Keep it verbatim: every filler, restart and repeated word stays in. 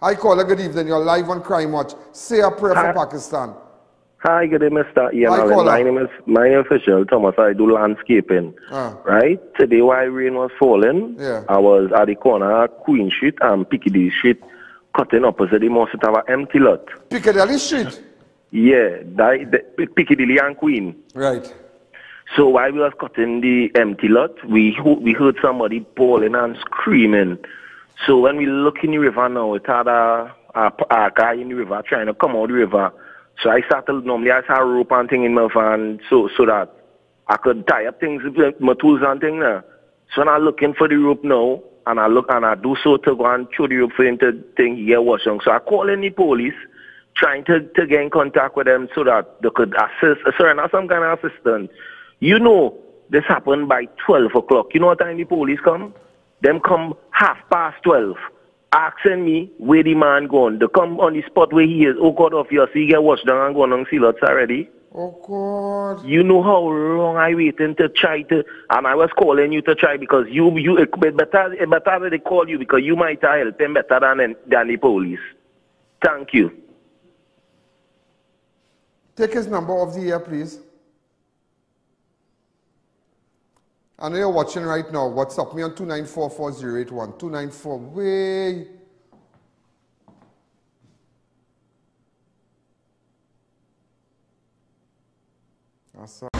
Hi caller, good evening. You're live on Crime Watch. Say a prayer Hi. for Pakistan. Hi, good evening, Mister Ian Hi, Allen. My name is my name is Fitzgerald Thomas. I do landscaping. Uh. Right? Today while rain was falling, yeah. I was at the corner of Queen Street and Piccadilly Street, cutting opposite the most of an empty lot. Piccadilly Street? Yeah, that, that, Piccadilly and Queen. Right. So while we was cutting the empty lot, we we heard somebody bawling and screaming. So when we look in the river now, it had a, a, a guy in the river trying to come out of the river. So I started, normally I saw a rope and thing in my van so, so that I could tie up things, my tools and things there. So when I'm looking for the rope now, and I look and I do so to go and throw the rope for him to think he get washed on. So I call in the police, trying to, to get in contact with them so that they could assist, sorry, not some kind of assistance. You know, this happened by twelve o'clock. You know what time the police come? Them come half past twelve, asking me where the man gone. They come on the spot where he is. Oh, God, of your see, get washed down and gone on sea lots already. Oh, God. You know how long I waiting to try to, and I was calling you to try because you, you it better, it better that they call you because you might help them better than, than the police. Thank you. Take his number off the air, please. I know you're watching right now. WhatsApp me on two nine four, four zero eight one. two nine four, way. That's